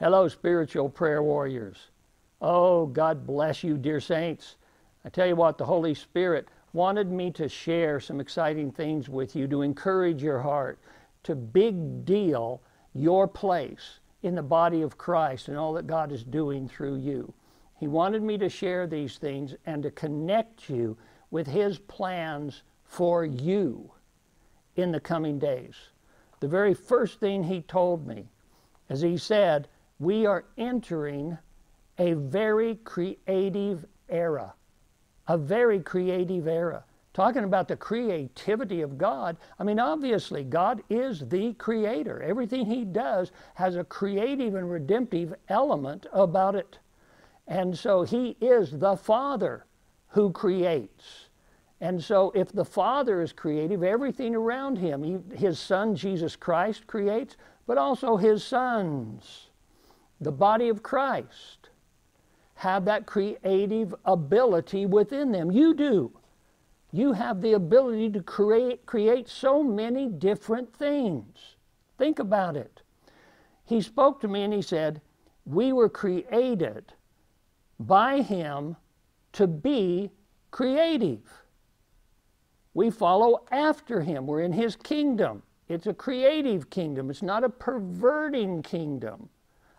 Hello, spiritual prayer warriors. Oh, God bless you, dear saints. I tell you what, the Holy Spirit wanted me to share some exciting things with you to encourage your heart, to big deal your place in the body of Christ and all that God is doing through you. He wanted me to share these things and to connect you with His plans for you in the coming days. The very first thing He told me, as He said, we are entering a very creative era, a very creative era. Talking about the creativity of God, I mean, obviously, God is the creator. Everything He does has a creative and redemptive element about it. And so He is the Father who creates. And so if the Father is creative, everything around Him, His Son, Jesus Christ, creates, but also His sons, the body of Christ, have that creative ability within them. You do. You have the ability to create so many different things. Think about it. He spoke to me and He said, we were created by Him to be creative. We follow after Him. We're in His kingdom. It's a creative kingdom. It's not a perverting kingdom,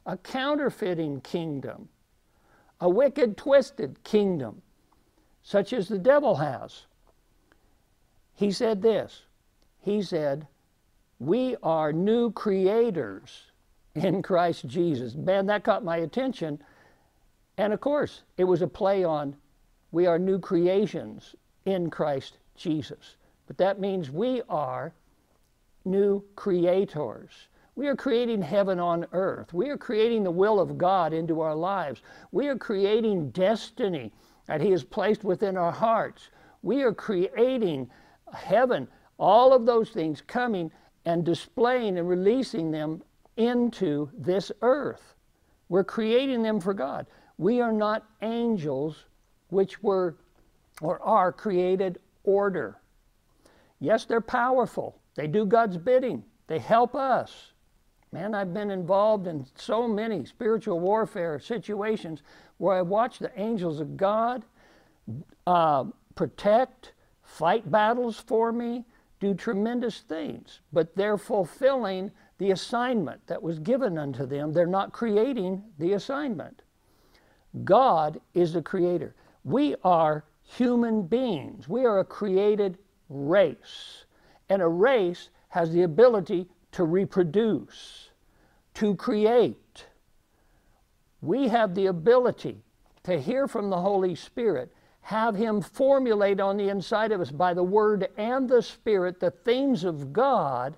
a counterfeiting kingdom, a wicked, twisted kingdom, such as the devil has. He said this. He said, we are new creators in Christ Jesus. Man, that caught my attention. And of course, it was a play on we are new creations in Christ Jesus. But that means we are new creators. We are creating heaven on earth. We are creating the will of God into our lives. We are creating destiny that He has placed within our hearts. We are creating heaven, all of those things coming and displaying and releasing them into this earth. We're creating them for God. We are not angels, which were or are created order. Yes, they're powerful. They do God's bidding. They help us. Man, I've been involved in so many spiritual warfare situations where I watched the angels of God protect, fight battles for me, do tremendous things. But they're fulfilling the assignment that was given unto them. They're not creating the assignment. God is the creator. We are human beings. We are a created race, and a race has the ability to reproduce, to create. We have the ability to hear from the Holy Spirit, have Him formulate on the inside of us by the Word and the Spirit the things of God,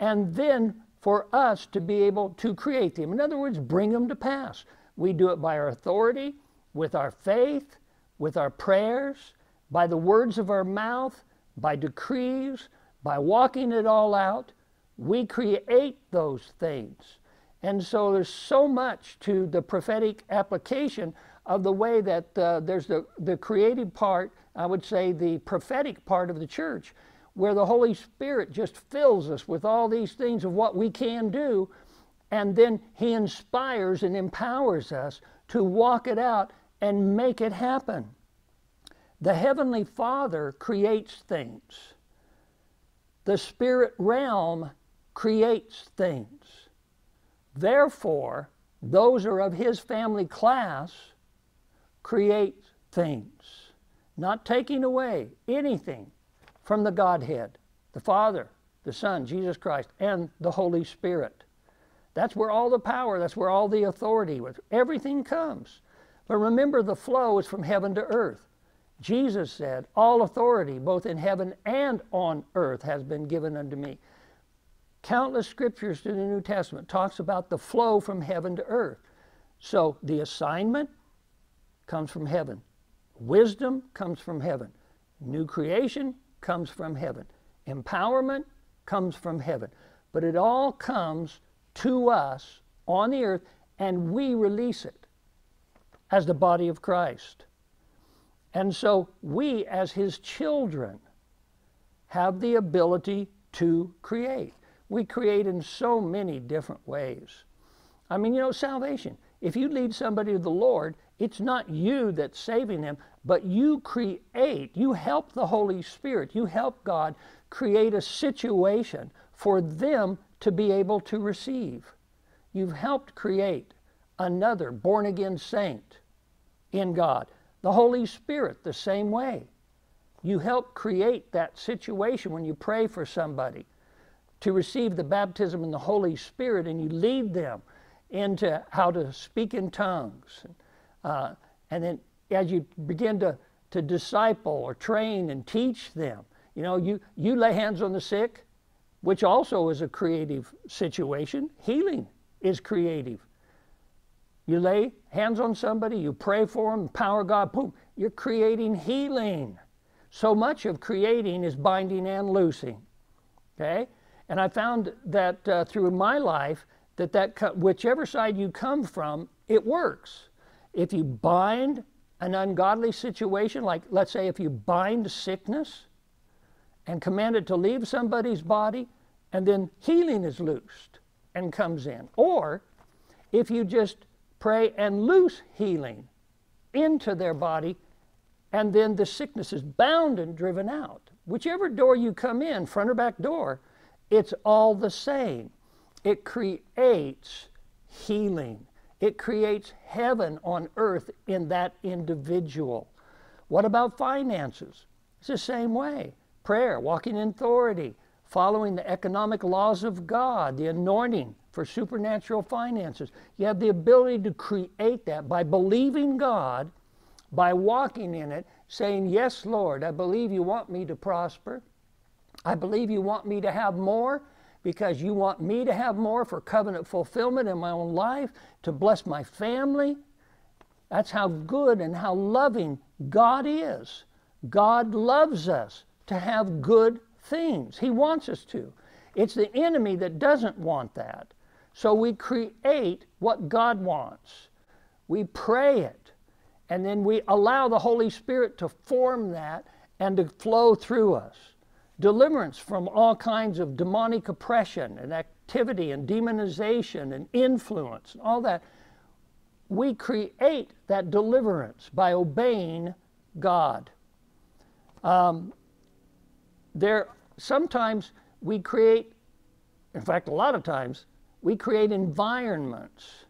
and then for us to be able to create them. In other words, bring them to pass. We do it by our authority, with our faith, with our prayers, by the words of our mouth, by decrees, by walking it all out. We create those things. And so there's so much to the prophetic application of the way that there's the creative part, I would say the prophetic part of the church, where the Holy Spirit just fills us with all these things of what we can do, and then He inspires and empowers us to walk it out and make it happen. The Heavenly Father creates things. The spirit realm creates things. Therefore, those who are of His family class create things, not taking away anything from the Godhead, the Father, the Son, Jesus Christ, and the Holy Spirit. That's where all the power, that's where all the authority, everything comes. But remember, the flow is from heaven to earth. Jesus said, all authority, both in heaven and on earth, has been given unto me. Countless scriptures through the New Testament talks about the flow from heaven to earth. So the assignment comes from heaven. Wisdom comes from heaven. New creation comes from heaven. Empowerment comes from heaven. But it all comes to us on the earth, and we release it as the body of Christ. And so we, as His children, have the ability to create. We create in so many different ways. I mean, you know, salvation. If you lead somebody to the Lord, it's not you that's saving them, but you create, you help the Holy Spirit, you help God create a situation for them to be able to receive. You've helped create another born-again saint in God. The Holy Spirit, the same way. You help create that situation when you pray for somebody to receive the baptism in the Holy Spirit, and you lead them into how to speak in tongues. And then as you begin to disciple or train and teach them, you know, you lay hands on the sick, which also is a creative situation. Healing is creative. You lay hands on somebody, you pray for them, power of God, boom, you're creating healing. So much of creating is binding and loosing, okay? And I found that through my life, that whichever side you come from, it works. If you bind an ungodly situation, like let's say if you bind sickness and command it to leave somebody's body, and then healing is loosed and comes in. Or if you just pray and loose healing into their body, and then the sickness is bound and driven out. Whichever door you come in, front or back door, it's all the same. It creates healing. It creates heaven on earth in that individual. What about finances? It's the same way. Prayer, walking in authority, following the economic laws of God, the anointing for supernatural finances. You have the ability to create that by believing God, by walking in it, saying, yes, Lord, I believe you want me to prosper. I believe you want me to have more, because you want me to have more for covenant fulfillment in my own life, to bless my family. That's how good and how loving God is. God loves us to have good things. He wants us to. It's the enemy that doesn't want that. So we create what God wants. We pray it, and then we allow the Holy Spirit to form that and to flow through us. Deliverance from all kinds of demonic oppression and activity and demonization and influence and all that. We create that deliverance by obeying God. Sometimes we create, in fact, a lot of times, we create environments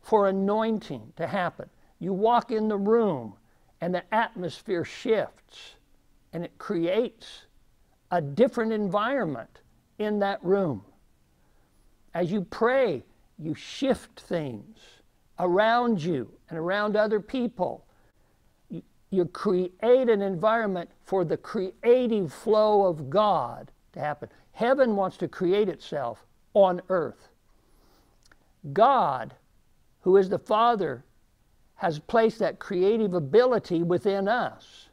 for anointing to happen. You walk in the room and the atmosphere shifts, and it creates a different environment in that room. As you pray, you shift things around you and around other people. You create an environment for the creative flow of God to happen. Heaven wants to create itself on earth. God, who is the Father, has placed that creative ability within us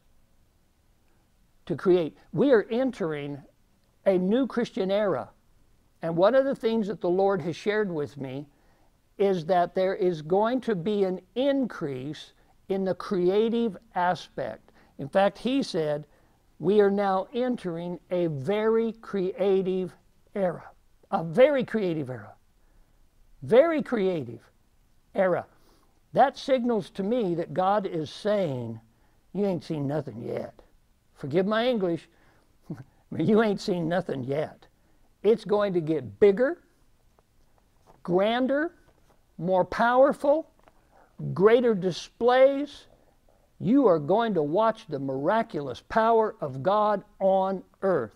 to create. We are entering a new Christian era. And one of the things that the Lord has shared with me is that there is going to be an increase in the creative aspect. In fact, he said, we are now entering a very creative era. A very creative era. Very creative era. That signals to me that God is saying, you ain't seen nothing yet. Forgive my English, you ain't seen nothing yet. It's going to get bigger, grander, more powerful, greater displays. You are going to watch the miraculous power of God on earth.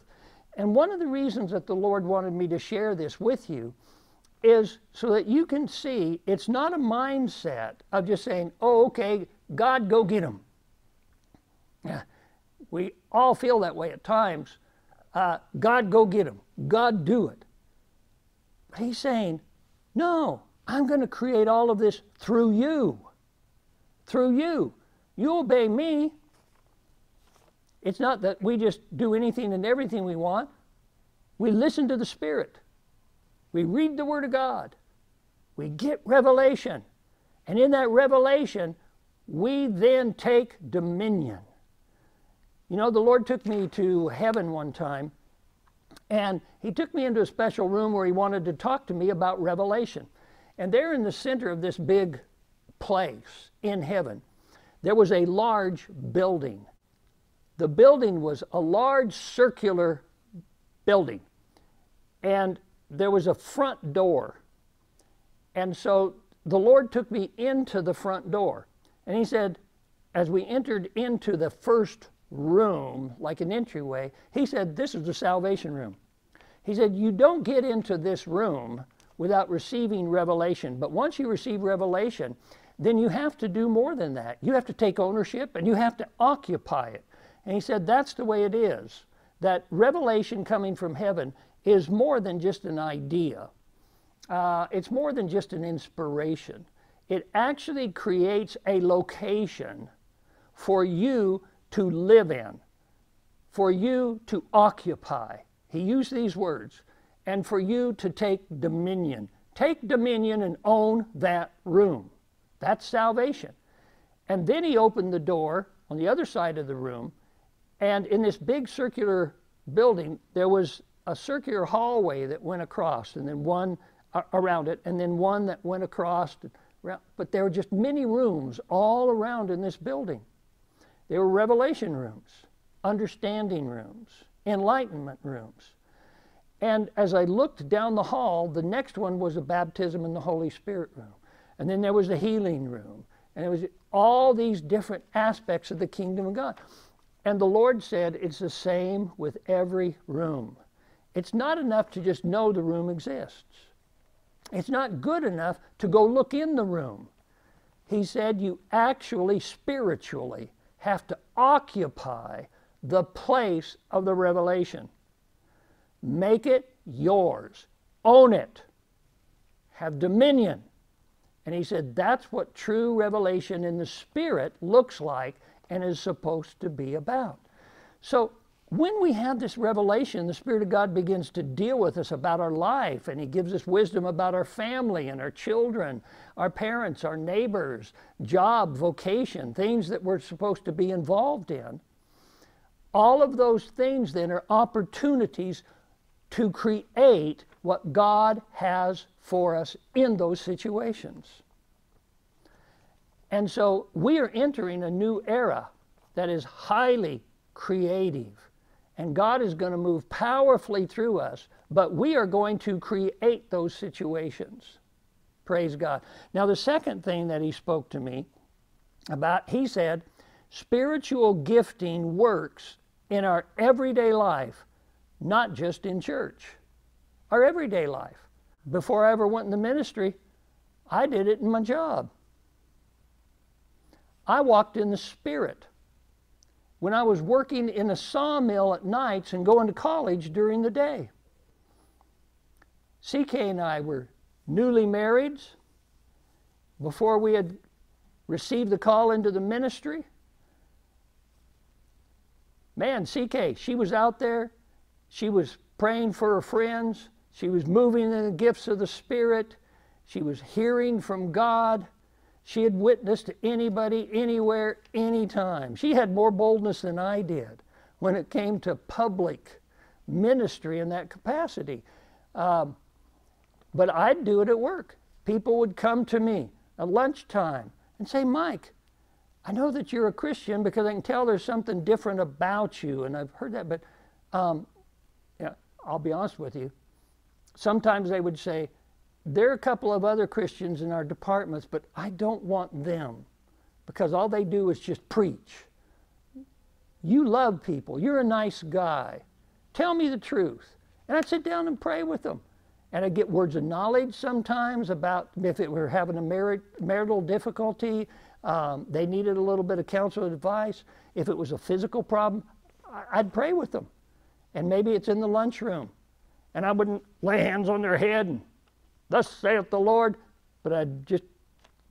And one of the reasons that the Lord wanted me to share this with you is so that you can see it's not a mindset of just saying, oh, okay, God, go get them. We all feel that way at times. God, go get them. God, do it. But he's saying, no, I'm going to create all of this through you. Through you. You obey me. It's not that we just do anything and everything we want. We listen to the Spirit. We read the Word of God. We get revelation. And in that revelation, we then take dominion. You know, the Lord took me to heaven one time, and he took me into a special room where he wanted to talk to me about revelation. And there in the center of this big place in heaven, there was a large building. The building was a large circular building, and there was a front door. And so the Lord took me into the front door, and he said, as we entered into the first room, like an entryway, he said, this is the salvation room. He said, you don't get into this room without receiving revelation. But once you receive revelation, then you have to do more than that. You have to take ownership and you have to occupy it. And he said, that's the way it is. That revelation coming from heaven is more than just an idea. It's more than just an inspiration. It actually creates a location for you to live in, for you to occupy. He used these words, and for you to take dominion. Take dominion and own that room. That's salvation. And then he opened the door on the other side of the room, and in this big circular building, there was a circular hallway that went across, and then one around it, and then one that went across. But there were just many rooms all around in this building. There were revelation rooms, understanding rooms, enlightenment rooms. And as I looked down the hall, the next one was a baptism in the Holy Spirit room. And then there was the healing room. And it was all these different aspects of the kingdom of God. And the Lord said, it's the same with every room. It's not enough to just know the room exists. It's not good enough to go look in the room. He said, you actually spiritually have to occupy the place of the revelation. Make it yours. Own it. Have dominion. And he said, that's what true revelation in the Spirit looks like and is supposed to be about. So when we have this revelation, the Spirit of God begins to deal with us about our life, and he gives us wisdom about our family and our children, our parents, our neighbors, job, vocation, things that we're supposed to be involved in. All of those things then are opportunities to create what God has for us in those situations. And so we are entering a new era that is highly creative, and God is going to move powerfully through us, but we are going to create those situations. Praise God. Now, the second thing that he spoke to me about, he said, spiritual gifting works in our everyday life, not just in church. Our everyday life. Before I ever went in the ministry, I did it in my job. I walked in the Spirit. When I was working in a sawmill at nights and going to college during the day. CK and I were newly married. Before we had received the call into the ministry, man, CK, she was out there. She was praying for her friends. She was moving in the gifts of the Spirit. She was hearing from God. She had witnessed to anybody, anywhere, anytime. She had more boldness than I did when it came to public ministry in that capacity. But I'd do it at work. People would come to me at lunchtime and say, Mike, I know that you're a Christian because I can tell there's something different about you, and I've heard that, but you know, I'll be honest with you. Sometimes they would say, there are a couple of other Christians in our departments, but I don't want them because all they do is just preach. You love people. You're a nice guy. Tell me the truth. And I'd sit down and pray with them. And I'd get words of knowledge sometimes about if it were having a marital difficulty, they needed a little bit of counsel and advice. If it was a physical problem, I'd pray with them. And maybe it's in the lunchroom. And I wouldn't lay hands on their head and thus saith the Lord, but I'd just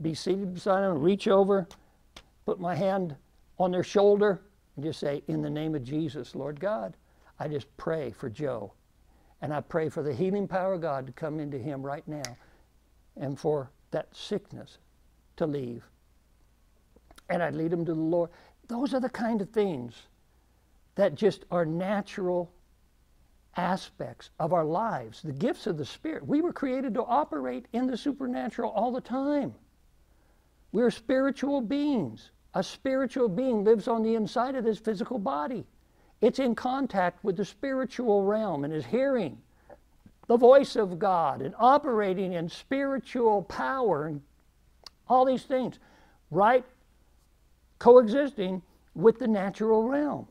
be seated beside them and reach over, put my hand on their shoulder and just say, in the name of Jesus, Lord God, I just pray for Joe. And I pray for the healing power of God to come into him right now and for that sickness to leave. And I'd lead them to the Lord. Those are the kind of things that just are natural aspects of our lives, the gifts of the Spirit. We were created to operate in the supernatural all the time. We're spiritual beings. A spiritual being lives on the inside of this physical body. It's in contact with the spiritual realm and is hearing the voice of God and operating in spiritual power and all these things, right? Coexisting with the natural realm.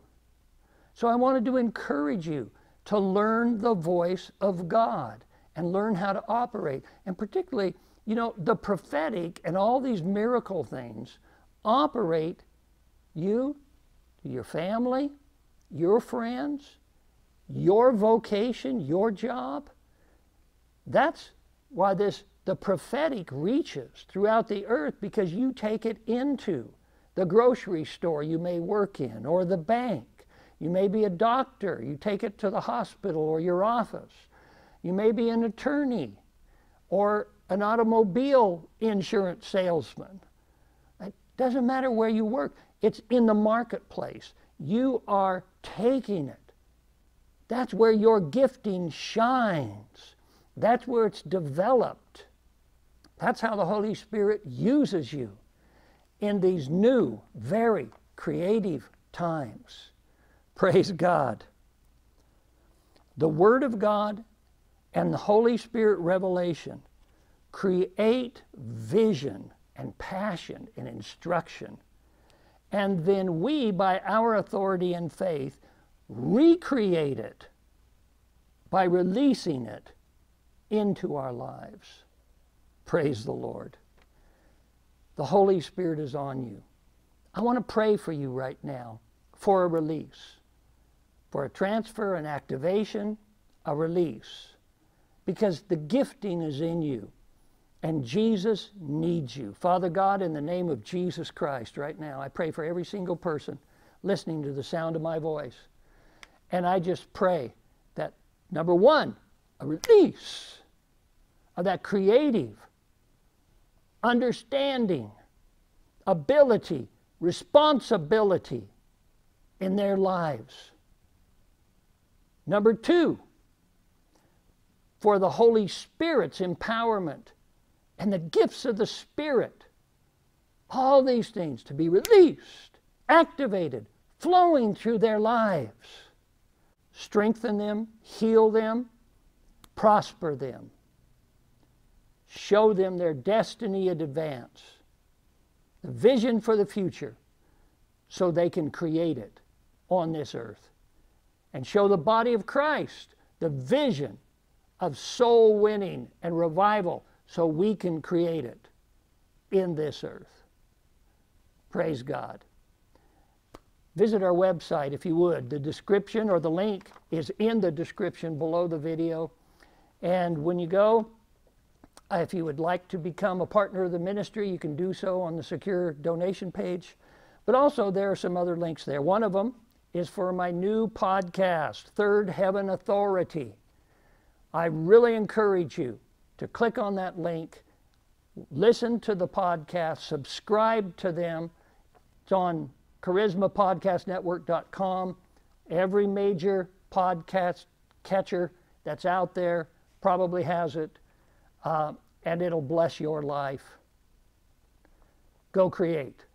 So I wanted to encourage you to learn the voice of God and learn how to operate. And particularly, you know, the prophetic and all these miracle things operate you, your family, your friends, your vocation, your job. That's why the prophetic reaches throughout the earth, because you take it into the grocery store you may work in, or the bank. You may be a doctor, you take it to the hospital or your office. You may be an attorney or an automobile insurance salesman. It doesn't matter where you work, it's in the marketplace. You are taking it. That's where your gifting shines. That's where it's developed. That's how the Holy Spirit uses you in these new, very creative times. Praise God. The Word of God and the Holy Spirit revelation create vision and passion and instruction. And then we, by our authority and faith, recreate it by releasing it into our lives. Praise the Lord. The Holy Spirit is on you. I want to pray for you right now for a release. For a transfer, an activation, a release. Because the gifting is in you and Jesus needs you. Father God, in the name of Jesus Christ right now, I pray for every single person listening to the sound of my voice. And I just pray that, number one, a release of that creative understanding, ability, responsibility in their lives. Number two, for the Holy Spirit's empowerment and the gifts of the Spirit, all these things to be released, activated, flowing through their lives. Strengthen them, heal them, prosper them. Show them their destiny in advance, the vision for the future, so they can create it on this earth. And show the body of Christ the vision of soul winning and revival so we can create it in this earth. Praise God. Visit our website if you would. The description or the link is in the description below the video. And when you go, if you would like to become a partner of the ministry, you can do so on the secure donation page. But also there are some other links there. One of them is for my new podcast, 3RD Heaven Authority. I really encourage you to click on that link, listen to the podcast, subscribe to them. It's on charismapodcastnetwork.com. Every major podcast catcher that's out there probably has it, and it'll bless your life. Go create.